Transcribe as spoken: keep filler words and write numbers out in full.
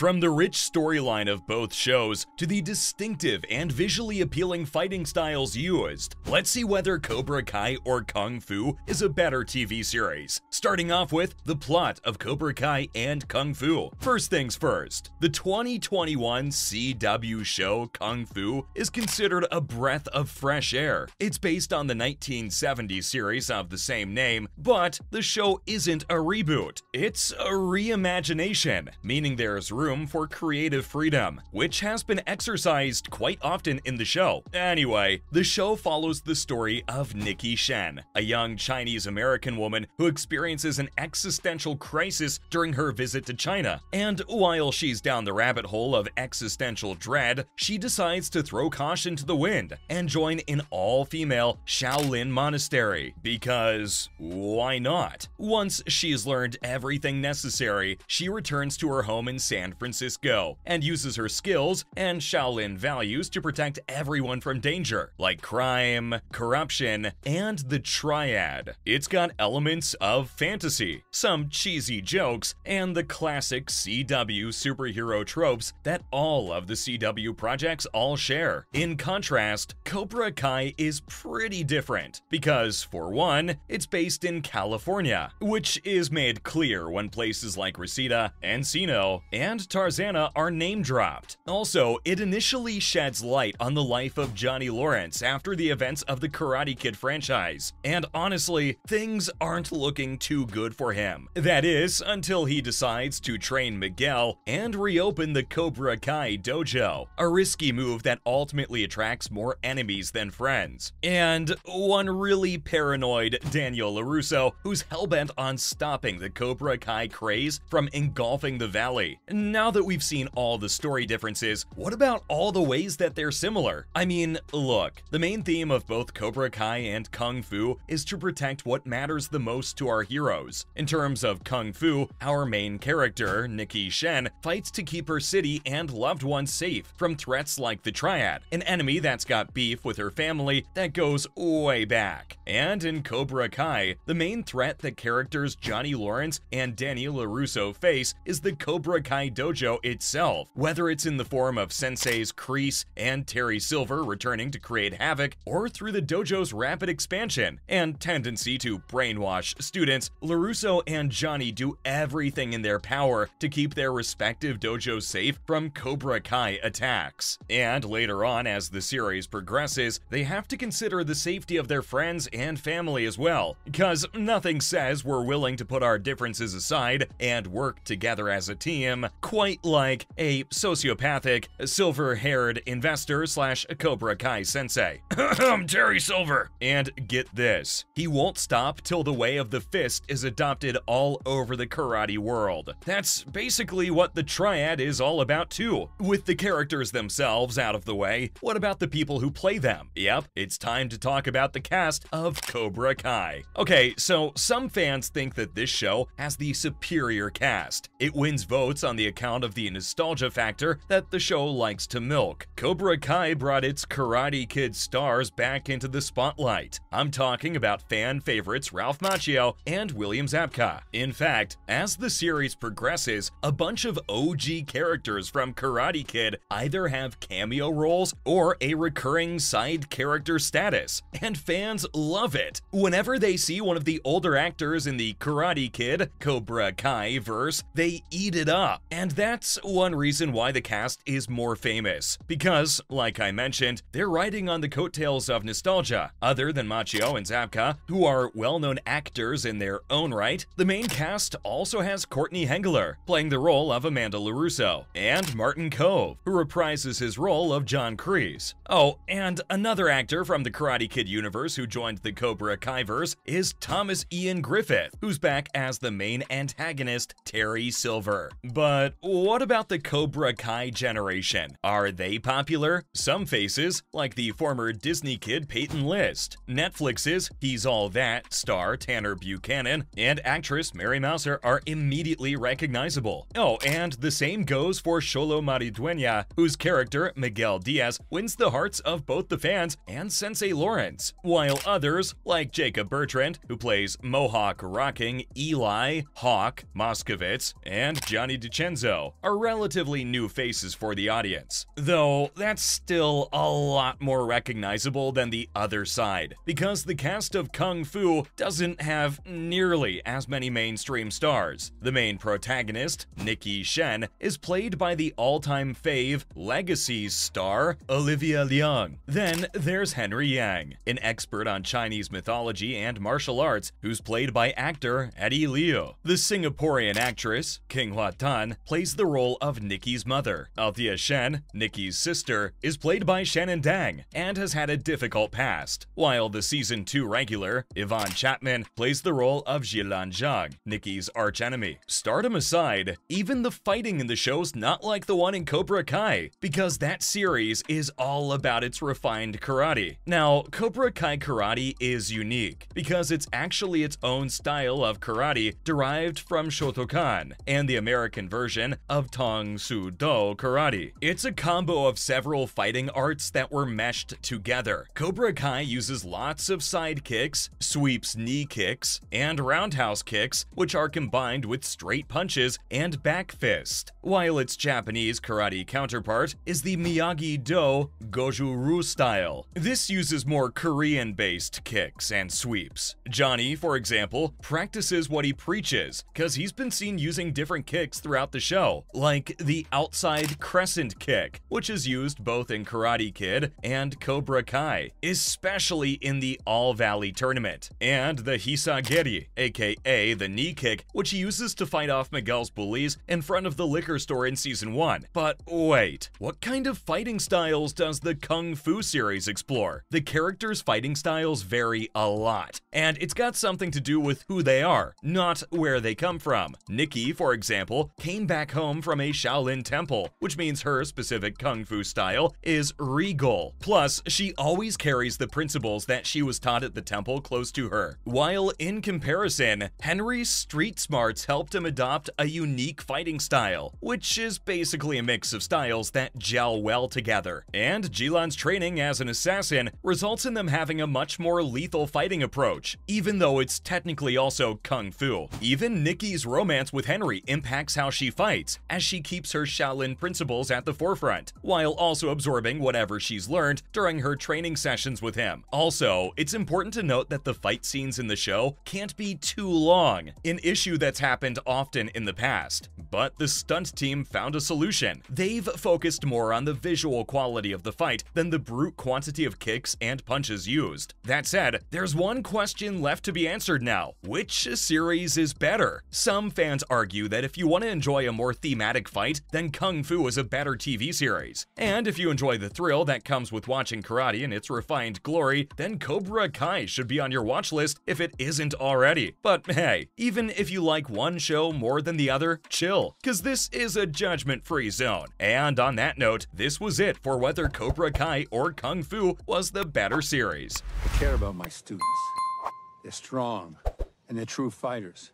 From the rich storyline of both shows to the distinctive and visually appealing fighting styles used, let's see whether Cobra Kai or Kung Fu is a better T V series. Starting off with the plot of Cobra Kai and Kung Fu. First things first, the twenty twenty-one C W show Kung Fu is considered a breath of fresh air. It's based on the nineteen seventies series of the same name, but the show isn't a reboot. It's a reimagination, meaning there's room for creative freedom, which has been exercised quite often in the show. Anyway, the show follows the story of Nikki Shen, a young Chinese-American woman who experiences an existential crisis during her visit to China. And while she's down the rabbit hole of existential dread, she decides to throw caution to the wind and join an all-female Shaolin monastery. Because why not? Once she's learned everything necessary, she returns to her home in San Francisco and uses her skills and Shaolin values to protect everyone from danger, like crime, corruption, and the triad. It's got elements of fantasy, some cheesy jokes, and the classic C W superhero tropes that all of the C W projects all share. In contrast, Cobra Kai is pretty different because, for one, it's based in California, which is made clear when places like Reseda, Encino, and Tarzana are name-dropped. Also, it initially sheds light on the life of Johnny Lawrence after the events of the Karate Kid franchise, and honestly, things aren't looking too good for him. That is, until he decides to train Miguel and reopen the Cobra Kai dojo, a risky move that ultimately attracts more enemies than friends. And one really paranoid Daniel LaRusso, who's hellbent on stopping the Cobra Kai craze from engulfing the valley. Now that we've seen all the story differences, what about all the ways that they're similar? I mean, look, the main theme of both Cobra Kai and Kung Fu is to protect what matters the most to our heroes. In terms of Kung Fu, our main character, Nikki Shen, fights to keep her city and loved ones safe from threats like the Triad, an enemy that's got beef with her family that goes way back. And in Cobra Kai, the main threat that characters Johnny Lawrence and Danny LaRusso face is the Cobra Kai dojo itself, whether it's in the form of senseis Kreese and Terry Silver returning to create havoc, or through the dojo's rapid expansion and tendency to brainwash students. LaRusso and Johnny do everything in their power to keep their respective dojos safe from Cobra Kai attacks. And later on, as the series progresses, they have to consider the safety of their friends and family as well, because nothing says we're willing to put our differences aside and work together as a team quite like a sociopathic, silver-haired investor slash Cobra Kai sensei. Terry Silver! And get this, he won't stop till the way of the fist is adopted all over the karate world. That's basically what the triad is all about too. With the characters themselves out of the way, what about the people who play them? Yep, it's time to talk about the cast of Cobra Kai. Okay, so some fans think that this show has the superior cast. It wins votes on the account of the nostalgia factor that the show likes to milk. Cobra Kai brought its Karate Kid stars back into the spotlight. I'm talking about fan favorites Ralph Macchio and William Zabka. In fact, as the series progresses, a bunch of O G characters from Karate Kid either have cameo roles or a recurring side character status, and fans love it. Whenever they see one of the older actors in the Karate Kid, Cobra Kai verse, they eat it up. And that's one reason why the cast is more famous, because, like I mentioned, they're riding on the coattails of nostalgia. Other than Macchio and Zabka, who are well-known actors in their own right, the main cast also has Courtney Hengler, playing the role of Amanda LaRusso, and Martin Cove, who reprises his role of John Kreese. Oh, and another actor from the Karate Kid universe who joined the Cobra Kaiverse is Thomas Ian Griffith, who's back as the main antagonist, Terry Silver. But what about the Cobra Kai generation? Are they popular? Some faces, like the former Disney kid Peyton List, Netflix's He's All That star Tanner Buchanan, and actress Mary Mouser are immediately recognizable. Oh, and the same goes for Xolo Mariduena, whose character Miguel Diaz wins the hearts of both the fans and Sensei Lawrence, while others, like Jacob Bertrand, who plays Mohawk-rocking Eli, Hawk, Moskowitz, and Johnny DeCenzo, though, are relatively new faces for the audience, though that's still a lot more recognizable than the other side, because the cast of Kung Fu doesn't have nearly as many mainstream stars. The main protagonist, Nikki Shen, is played by the all-time fave Legacy star Olivia Liang. Then there's Henry Yang, an expert on Chinese mythology and martial arts, who's played by actor Eddie Leo. The Singaporean actress, King Hua Tan, plays the role of Nikki's mother. Althea Shen, Nikki's sister, is played by Shannon Dang and has had a difficult past, while the season two regular, Yvonne Chapman, plays the role of Zhilan Zhao, Nikki's archenemy. Stardom aside, even the fighting in the show's not like the one in Cobra Kai, because that series is all about its refined karate. Now, Cobra Kai karate is unique, because it's actually its own style of karate derived from Shotokan and the American version of Tang Soo Do karate. It's a combo of several fighting arts that were meshed together. Cobra Kai uses lots of side kicks, sweeps knee kicks, and roundhouse kicks, which are combined with straight punches and back fist, while its Japanese karate counterpart is the Miyagi-Do Goju-Ryu style. This uses more Korean-based kicks and sweeps. Johnny, for example, practices what he preaches, because he's been seen using different kicks throughout the show, like the outside crescent kick, which is used both in Karate Kid and Cobra Kai, especially in the All-Valley Tournament, and the Hisagiri, aka the knee kick, which he uses to fight off Miguel's bullies in front of the liquor store in season one. But wait, what kind of fighting styles does the Kung Fu series explore? The characters' fighting styles vary a lot, and it's got something to do with who they are, not where they come from. Nikki, for example, came back home from a Shaolin temple, which means her specific Kung Fu style is regal. Plus, she always carries the principles that she was taught at the temple close to her. While in comparison, Henry's street smarts helped him adopt a unique fighting style, which is basically a mix of styles that gel well together. And Zhilan's training as an assassin results in them having a much more lethal fighting approach, even though it's technically also Kung Fu. Even Nikki's romance with Henry impacts how she fights, as she keeps her Shaolin principles at the forefront, while also absorbing whatever she's learned during her training sessions with him. Also, it's important to note that the fight scenes in the show can't be too long, an issue that's happened often in the past. But the stunt team found a solution. They've focused more on the visual quality of the fight than the brute quantity of kicks and punches used. That said, there's one question left to be answered now. Which series is better? Some fans argue that if you want to enjoy a more thematic fight, then Kung Fu is a better T V series. And if you enjoy the thrill that comes with watching karate in its refined glory, then Cobra Kai should be on your watch list if it isn't already. But hey, even if you like one show more than the other, chill, because this is a judgment-free zone. And on that note, this was it for whether Cobra Kai or Kung Fu was the better series. I care about my students. They're strong, and they're true fighters.